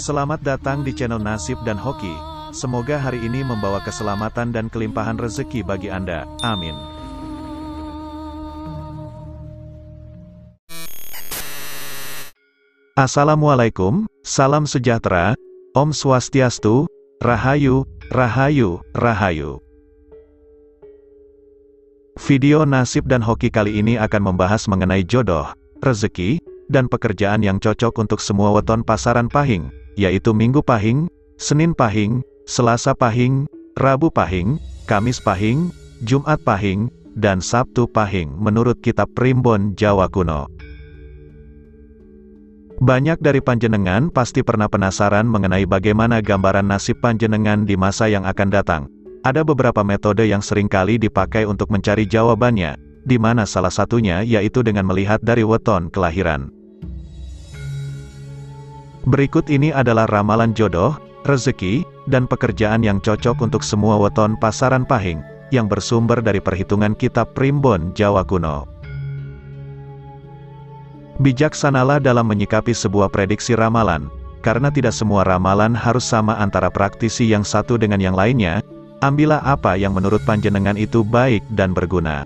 Selamat datang di channel Nasib dan Hoki. Semoga hari ini membawa keselamatan dan kelimpahan rezeki bagi Anda. Amin. Assalamualaikum, salam sejahtera, Om Swastiastu, Rahayu, Rahayu, Rahayu. Video Nasib dan Hoki kali ini akan membahas mengenai jodoh, rezeki, dan pekerjaan yang cocok untuk semua weton pasaran pahing, yaitu Minggu Pahing, Senin Pahing, Selasa Pahing, Rabu Pahing, Kamis Pahing, Jumat Pahing, dan Sabtu Pahing menurut kitab Primbon Jawa kuno. Banyak dari panjenengan pasti pernah penasaran mengenai bagaimana gambaran nasib panjenengan di masa yang akan datang. Ada beberapa metode yang seringkali dipakai untuk mencari jawabannya, di mana salah satunya yaitu dengan melihat dari weton kelahiran. Berikut ini adalah ramalan jodoh, rezeki, dan pekerjaan yang cocok untuk semua weton pasaran pahing, yang bersumber dari perhitungan kitab Primbon Jawa kuno. Bijaksanalah dalam menyikapi sebuah prediksi ramalan, karena tidak semua ramalan harus sama antara praktisi yang satu dengan yang lainnya. Ambillah apa yang menurut panjenengan itu baik dan berguna.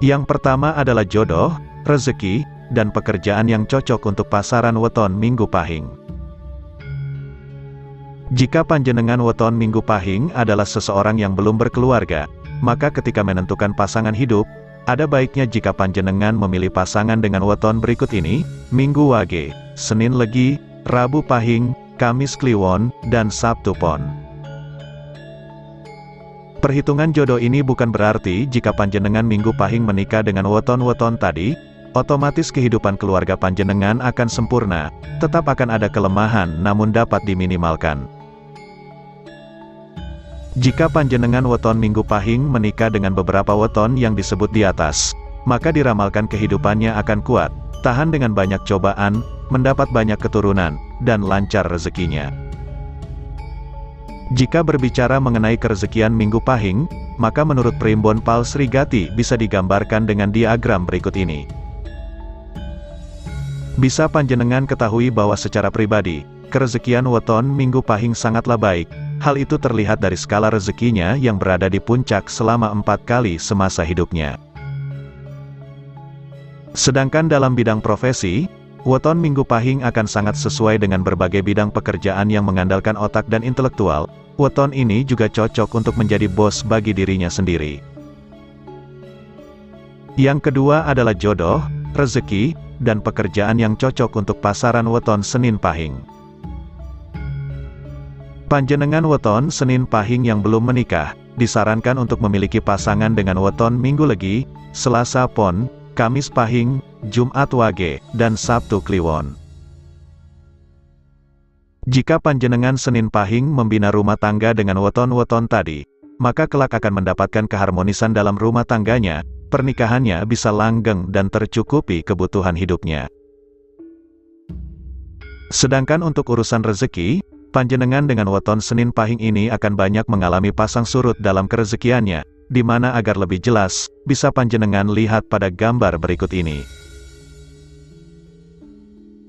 Yang pertama adalah jodoh, rezeki, dan pekerjaan yang cocok untuk pasaran weton Minggu Pahing. Jika panjenengan weton Minggu Pahing adalah seseorang yang belum berkeluarga, maka ketika menentukan pasangan hidup, ada baiknya jika panjenengan memilih pasangan dengan weton berikut ini, Minggu Wage, Senin Legi, Rabu Pahing, Kamis Kliwon, dan Sabtu Pon. Perhitungan jodoh ini bukan berarti jika panjenengan Minggu Pahing menikah dengan weton-weton tadi, otomatis kehidupan keluarga panjenengan akan sempurna, tetap akan ada kelemahan namun dapat diminimalkan. Jika panjenengan weton Minggu Pahing menikah dengan beberapa weton yang disebut di atas, maka diramalkan kehidupannya akan kuat, tahan dengan banyak cobaan, mendapat banyak keturunan, dan lancar rezekinya. Jika berbicara mengenai kerezekian Minggu Pahing, maka menurut Primbon Pal Srigati bisa digambarkan dengan diagram berikut ini. Bisa panjenengan ketahui bahwa secara pribadi, kerezekian weton Minggu Pahing sangatlah baik. Hal itu terlihat dari skala rezekinya yang berada di puncak selama 4 kali semasa hidupnya. Sedangkan dalam bidang profesi, weton Minggu Pahing akan sangat sesuai dengan berbagai bidang pekerjaan yang mengandalkan otak dan intelektual. Weton ini juga cocok untuk menjadi bos bagi dirinya sendiri. Yang kedua adalah jodoh, rezeki, dan pekerjaan yang cocok untuk pasaran weton Senin Pahing. Panjenengan weton Senin Pahing yang belum menikah, disarankan untuk memiliki pasangan dengan weton Minggu Legi, Selasa Pon, Kamis Pahing, Jumat Wage, dan Sabtu Kliwon. Jika panjenengan Senin Pahing membina rumah tangga dengan weton-weton tadi, maka kelak akan mendapatkan keharmonisan dalam rumah tangganya, pernikahannya bisa langgeng dan tercukupi kebutuhan hidupnya. Sedangkan untuk urusan rezeki, panjenengan dengan weton Senin Pahing ini akan banyak mengalami pasang surut dalam kerezekiannya, di mana agar lebih jelas, bisa panjenengan lihat pada gambar berikut ini.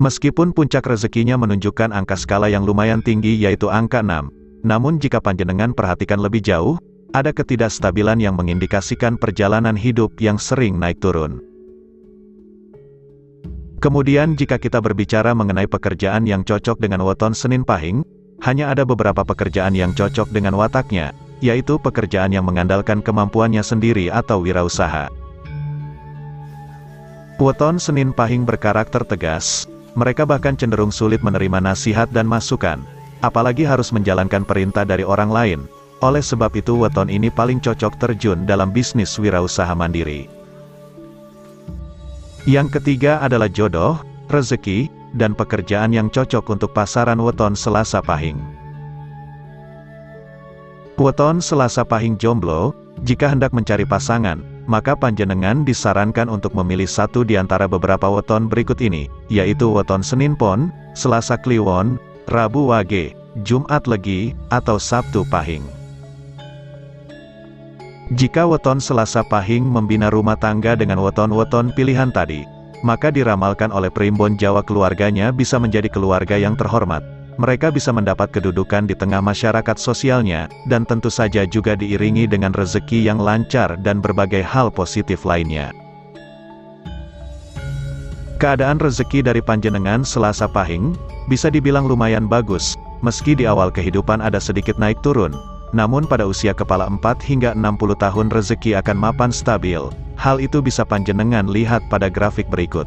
Meskipun puncak rezekinya menunjukkan angka skala yang lumayan tinggi yaitu angka 6, namun jika panjenengan perhatikan lebih jauh, ada ketidakstabilan yang mengindikasikan perjalanan hidup yang sering naik turun. Kemudian jika kita berbicara mengenai pekerjaan yang cocok dengan weton Senin Pahing, hanya ada beberapa pekerjaan yang cocok dengan wataknya, yaitu pekerjaan yang mengandalkan kemampuannya sendiri atau wirausaha. Weton Senin Pahing berkarakter tegas, mereka bahkan cenderung sulit menerima nasihat dan masukan, apalagi harus menjalankan perintah dari orang lain. Oleh sebab itu weton ini paling cocok terjun dalam bisnis wirausaha mandiri. Yang ketiga adalah jodoh, rezeki, dan pekerjaan yang cocok untuk pasaran weton Selasa Pahing. Weton Selasa Pahing jomblo, jika hendak mencari pasangan, maka panjenengan disarankan untuk memilih satu di antara beberapa weton berikut ini, yaitu weton Senin Pon, Selasa Kliwon, Rabu Wage, Jumat Legi, atau Sabtu Pahing. Jika weton Selasa pahing membina rumah tangga dengan weton-weton pilihan tadi, maka diramalkan oleh Primbon Jawa keluarganya bisa menjadi keluarga yang terhormat. Mereka bisa mendapat kedudukan di tengah masyarakat sosialnya, dan tentu saja juga diiringi dengan rezeki yang lancar dan berbagai hal positif lainnya. Keadaan rezeki dari panjenengan Selasa pahing bisa dibilang lumayan bagus, meski di awal kehidupan ada sedikit naik turun. Namun pada usia kepala 4 hingga 60 tahun rezeki akan mapan stabil. Hal itu bisa panjenengan lihat pada grafik berikut.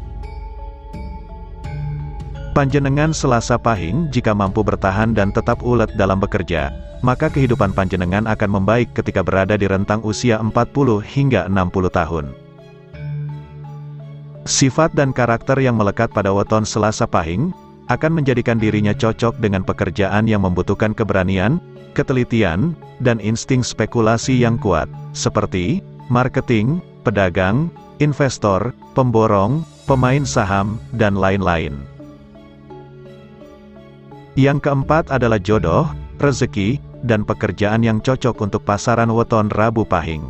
Panjenengan Selasa pahing jika mampu bertahan dan tetap ulet dalam bekerja, maka kehidupan panjenengan akan membaik ketika berada di rentang usia 40 hingga 60 tahun. Sifat dan karakter yang melekat pada weton Selasa pahing akan menjadikan dirinya cocok dengan pekerjaan yang membutuhkan keberanian, ketelitian, dan insting spekulasi yang kuat, seperti marketing, pedagang, investor, pemborong, pemain saham, dan lain-lain. Yang keempat adalah jodoh, rezeki, dan pekerjaan yang cocok untuk pasaran weton Rabu pahing.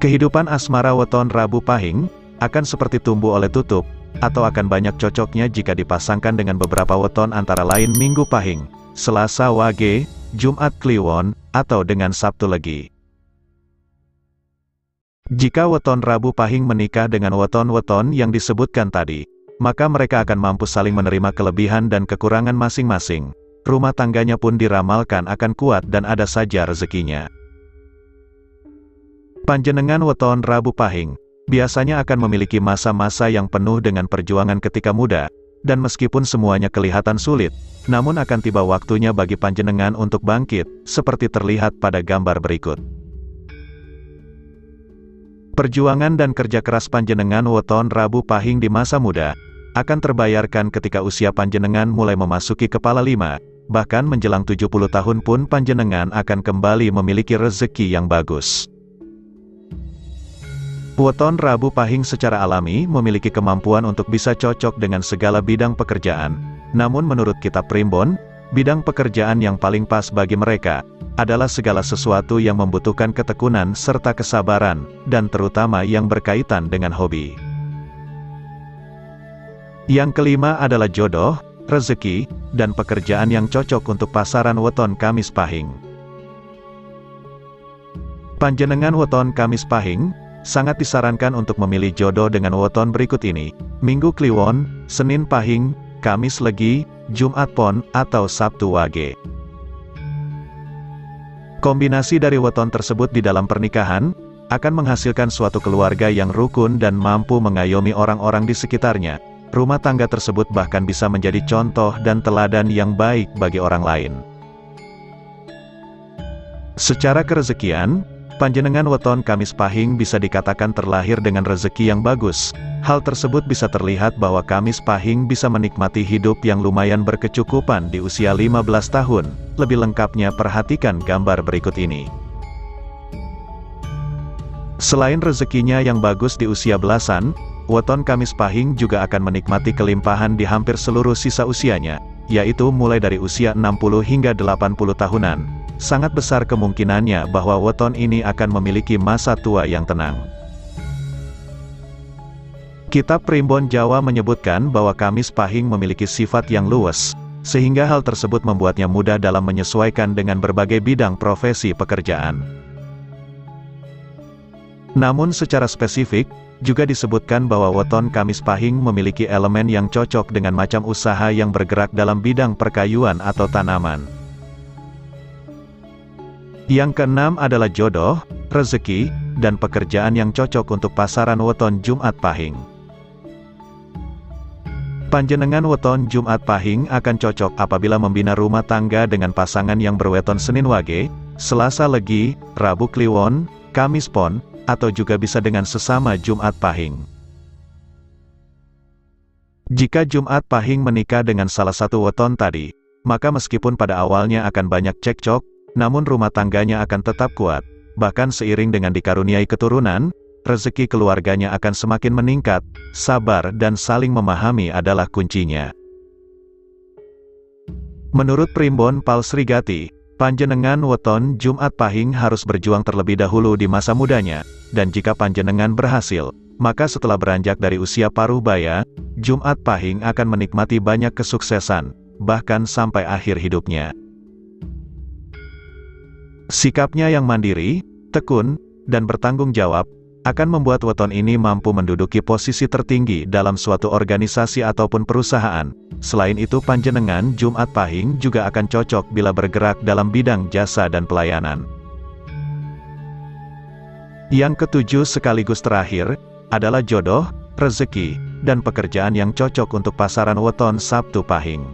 Kehidupan asmara weton Rabu pahing akan seperti tumbuh oleh tutup, atau akan banyak cocoknya jika dipasangkan dengan beberapa weton antara lain Minggu pahing, Selasa Wage, Jumat Kliwon, atau dengan Sabtu Legi. Jika weton Rabu pahing menikah dengan weton-weton yang disebutkan tadi, maka mereka akan mampu saling menerima kelebihan dan kekurangan masing-masing. Rumah tangganya pun diramalkan akan kuat dan ada saja rezekinya. Panjenengan weton Rabu pahing biasanya akan memiliki masa-masa yang penuh dengan perjuangan ketika muda, dan meskipun semuanya kelihatan sulit, namun akan tiba waktunya bagi panjenengan untuk bangkit, seperti terlihat pada gambar berikut. Perjuangan dan kerja keras panjenengan weton Rabu pahing di masa muda akan terbayarkan ketika usia panjenengan mulai memasuki kepala 5, bahkan menjelang 70 tahun pun panjenengan akan kembali memiliki rezeki yang bagus. Weton Rabu pahing secara alami memiliki kemampuan untuk bisa cocok dengan segala bidang pekerjaan. Namun menurut kitab Primbon, bidang pekerjaan yang paling pas bagi mereka adalah segala sesuatu yang membutuhkan ketekunan serta kesabaran, dan terutama yang berkaitan dengan hobi. Yang kelima adalah jodoh, rezeki, dan pekerjaan yang cocok untuk pasaran weton Kamis pahing. Panjenengan weton Kamis pahing sangat disarankan untuk memilih jodoh dengan weton berikut ini: Minggu Kliwon, Senin pahing, Kamis Legi, Jumat Pon, atau Sabtu Wage. Kombinasi dari weton tersebut di dalam pernikahan akan menghasilkan suatu keluarga yang rukun dan mampu mengayomi orang-orang di sekitarnya. Rumah tangga tersebut bahkan bisa menjadi contoh dan teladan yang baik bagi orang lain. Secara kerezekian, panjenengan weton Kamis pahing bisa dikatakan terlahir dengan rezeki yang bagus. Hal tersebut bisa terlihat bahwa Kamis pahing bisa menikmati hidup yang lumayan berkecukupan di usia 15 tahun. Lebih lengkapnya perhatikan gambar berikut ini. Selain rezekinya yang bagus di usia belasan, weton Kamis pahing juga akan menikmati kelimpahan di hampir seluruh sisa usianya, yaitu mulai dari usia 60 hingga 80 tahunan. Sangat besar kemungkinannya bahwa weton ini akan memiliki masa tua yang tenang. Kitab Primbon Jawa menyebutkan bahwa Kamis pahing memiliki sifat yang luwes, sehingga hal tersebut membuatnya mudah dalam menyesuaikan dengan berbagai bidang profesi pekerjaan. Namun secara spesifik, juga disebutkan bahwa weton Kamis pahing memiliki elemen yang cocok dengan macam usaha yang bergerak dalam bidang perkayuan atau tanaman. Yang keenam adalah jodoh, rezeki, dan pekerjaan yang cocok untuk pasaran weton Jumat pahing. Panjenengan weton Jumat pahing akan cocok apabila membina rumah tangga dengan pasangan yang berweton Senin Wage, Selasa Legi, Rabu Kliwon, Kamis Pon, atau juga bisa dengan sesama Jumat pahing. Jika Jumat pahing menikah dengan salah satu weton tadi, maka meskipun pada awalnya akan banyak cekcok, namun rumah tangganya akan tetap kuat. Bahkan seiring dengan dikaruniai keturunan, rezeki keluarganya akan semakin meningkat. Sabar dan saling memahami adalah kuncinya. Menurut Primbon Palsrigati, Panjenengan weton Jumat Pahing harus berjuang terlebih dahulu di masa mudanya, dan jika panjenengan berhasil, maka setelah beranjak dari usia paruh baya, Jumat Pahing akan menikmati banyak kesuksesan, bahkan sampai akhir hidupnya. Sikapnya yang mandiri, tekun, dan bertanggung jawab, akan membuat weton ini mampu menduduki posisi tertinggi dalam suatu organisasi ataupun perusahaan. Selain itu panjenengan Jumat Pahing juga akan cocok bila bergerak dalam bidang jasa dan pelayanan. Yang ketujuh sekaligus terakhir, adalah jodoh, rezeki, dan pekerjaan yang cocok untuk pasaran weton Sabtu Pahing.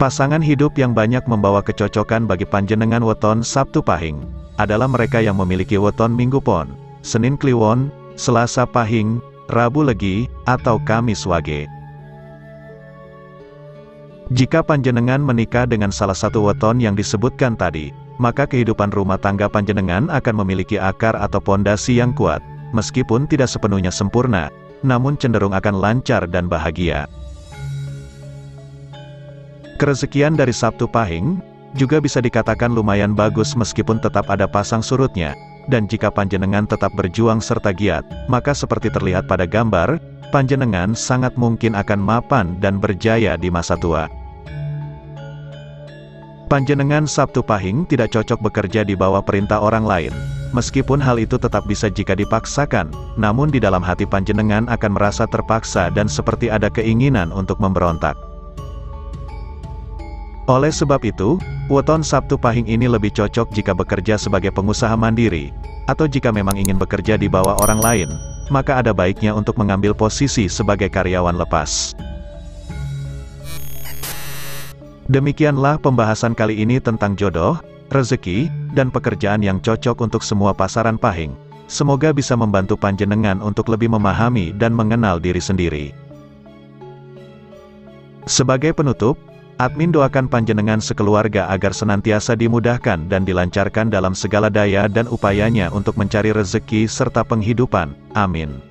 Pasangan hidup yang banyak membawa kecocokan bagi panjenengan weton Sabtu Pahing adalah mereka yang memiliki weton Minggu Pon, Senin Kliwon, Selasa Pahing, Rabu Legi, atau Kamis Wage. Jika panjenengan menikah dengan salah satu weton yang disebutkan tadi, maka kehidupan rumah tangga panjenengan akan memiliki akar atau pondasi yang kuat, meskipun tidak sepenuhnya sempurna, namun cenderung akan lancar dan bahagia. Kerezekian dari Sabtu Pahing juga bisa dikatakan lumayan bagus meskipun tetap ada pasang surutnya, dan jika panjenengan tetap berjuang serta giat, maka seperti terlihat pada gambar, panjenengan sangat mungkin akan mapan dan berjaya di masa tua. Panjenengan Sabtu Pahing tidak cocok bekerja di bawah perintah orang lain, meskipun hal itu tetap bisa jika dipaksakan, namun di dalam hati panjenengan akan merasa terpaksa dan seperti ada keinginan untuk memberontak. Oleh sebab itu, weton Sabtu Pahing ini lebih cocok jika bekerja sebagai pengusaha mandiri, atau jika memang ingin bekerja di bawah orang lain, maka ada baiknya untuk mengambil posisi sebagai karyawan lepas. Demikianlah pembahasan kali ini tentang jodoh, rezeki, dan pekerjaan yang cocok untuk semua pasaran Pahing. Semoga bisa membantu panjenengan untuk lebih memahami dan mengenal diri sendiri. Sebagai penutup, admin doakan panjenengan sekeluarga agar senantiasa dimudahkan dan dilancarkan dalam segala daya dan upayanya untuk mencari rezeki serta penghidupan. Amin.